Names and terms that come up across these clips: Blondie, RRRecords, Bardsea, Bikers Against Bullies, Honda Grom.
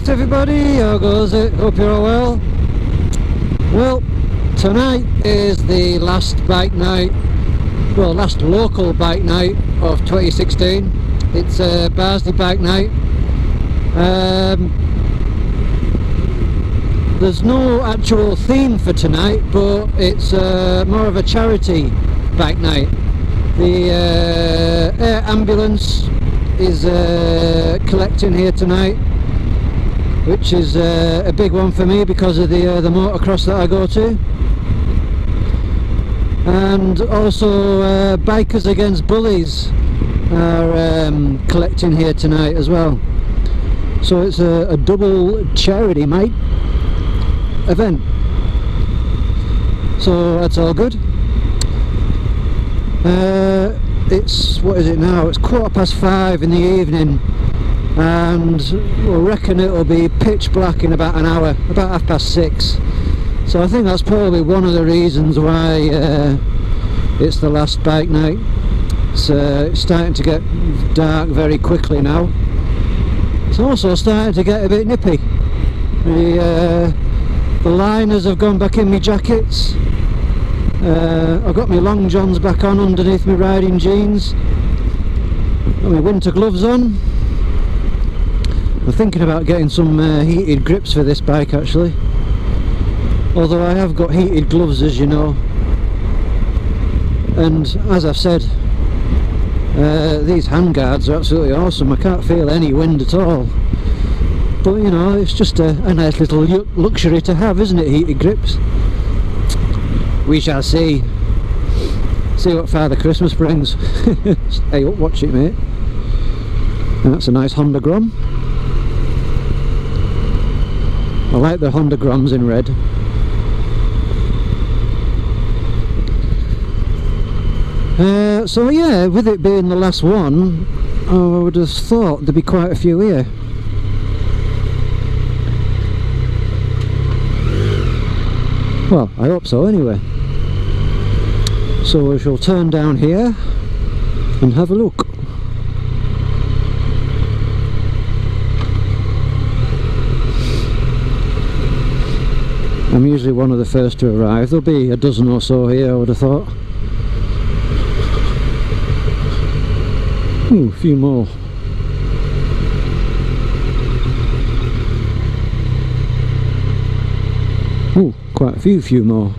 night everybody, how goes it? Hope you're all well. Well, tonight is the last bike night, well, last local bike night of 2016. It's Bardsea bike night. There's no actual theme for tonight, but it's more of a charity bike night. The air ambulance is collecting here tonight, which is a big one for me because of the motocross that I go to. And also Bikers Against Bullies are collecting here tonight as well. So it's a double charity event. So that's all good. It's, what is it now, it's 5:15 in the evening, and we'll reckon it'll be pitch black in about an hour, about 6:30. So I think that's probably one of the reasons why it's the last bike night. It's starting to get dark very quickly now. It's also starting to get a bit nippy. The liners have gone back in my jackets. I've got my long johns back on underneath my riding jeans, got my winter gloves on. I'm thinking about getting some heated grips for this bike actually, although I have got heated gloves, as you know, and as I've said, these hand guards are absolutely awesome. I can't feel any wind at all, but you know, it's just a nice little luxury to have, isn't it, heated grips? We shall see what Father Christmas brings. Stay up, watch it, mate. And that's a nice Honda Grom. I like the Honda Groms in red. So yeah, with it being the last one, I would have thought there'd be quite a few here. Well, I hope so anyway. So we shall turn down here and have a look. I'm usually one of the first to arrive. There'll be a dozen or so here, I would have thought. Ooh, a few more. Ooh, quite a few more.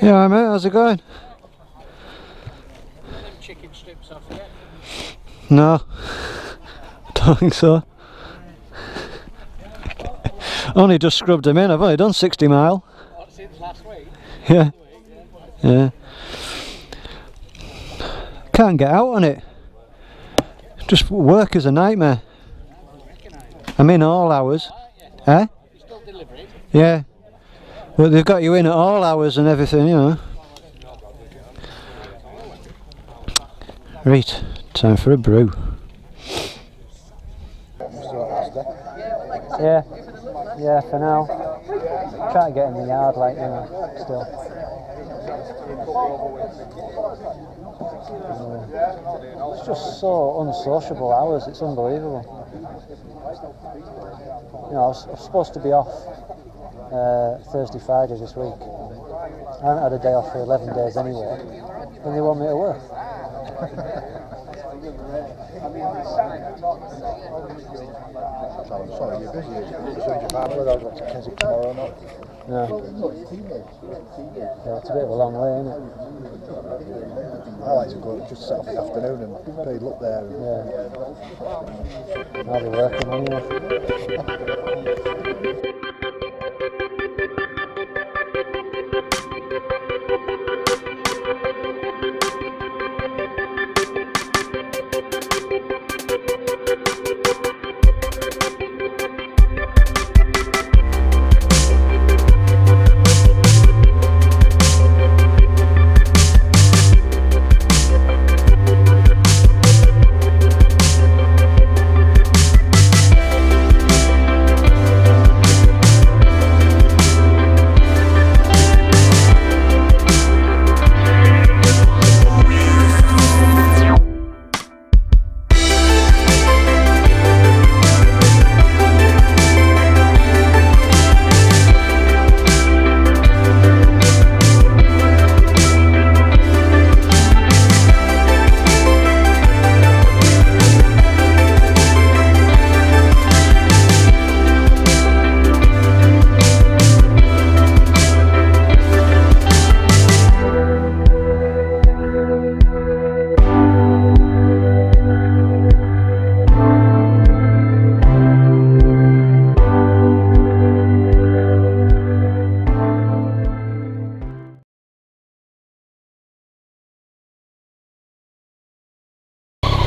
Yeah, mate, how's it going? Them chicken strips off yet? No, I don't think so. Only just scrubbed them in. I've only done 60 mile. What, since last week? Yeah. Yeah. Can't get out on it. Just work is a nightmare. I'm in all hours. Eh? You still delivering? Yeah. Well, they've got you in at all hours and everything, you know. Right, time for a brew. Yeah, yeah, for now. Can't get in the yard, like, you know, still. It's just so unsociable hours, it's unbelievable. You know, I was supposed to be off Thursday, Friday this week. I haven't had a day off for 11 days anyway, and they want me to work. I'm sorry, you're busy. Yeah, it's a bit of a long way, isn't it? I like to go just set off the afternoon and play up there. Yeah. I'll be working on you.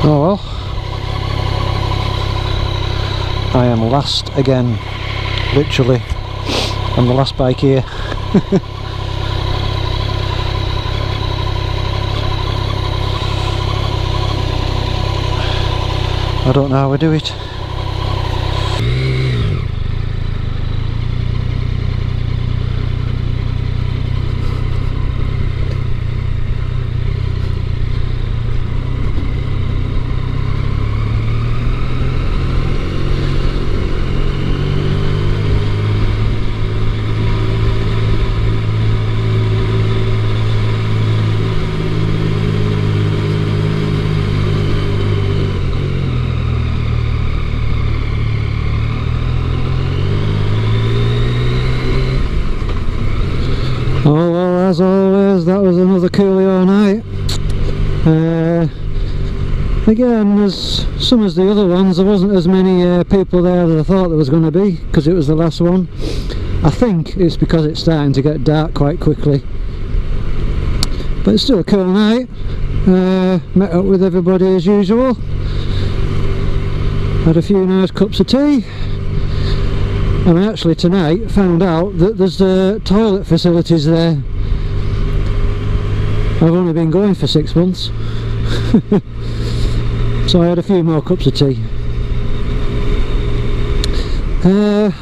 Oh well, I am last again, literally. I'm the last bike here. I don't know how I do it. Oh well, as always, that was another coolio night. Again, as some as the other ones, there wasn't as many people there that I thought there was going to be, because it was the last one. I think it's because it's starting to get dark quite quickly. But it's still a cool night. Met up with everybody as usual. Had a few nice cups of tea. And I actually tonight found out that there's toilet facilities there. I've only been going for 6 months. So I had a few more cups of tea.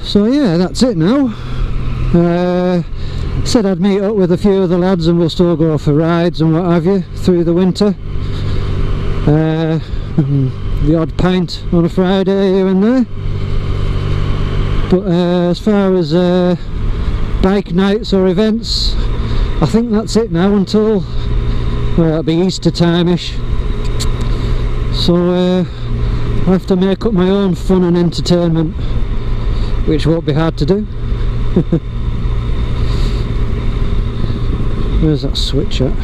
So yeah, that's it now. Said I'd meet up with a few of the lads and we'll still go for rides and what have you through the winter. The odd pint on a Friday here and there. But as far as bike nights or events, I think that's it now until, well, it'll be Easter time-ish. So I have to make up my own fun and entertainment, which won't be hard to do. Where's that switch at?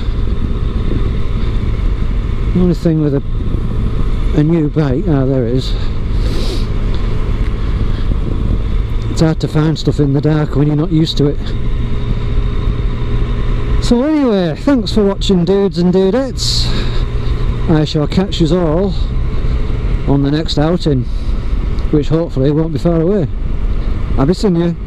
The only thing with a new bike, there it is. It's hard to find stuff in the dark when you're not used to it. So anyway, thanks for watching, dudes and dudettes. I shall catch you all on the next outing, which hopefully won't be far away. I'll be seeing you.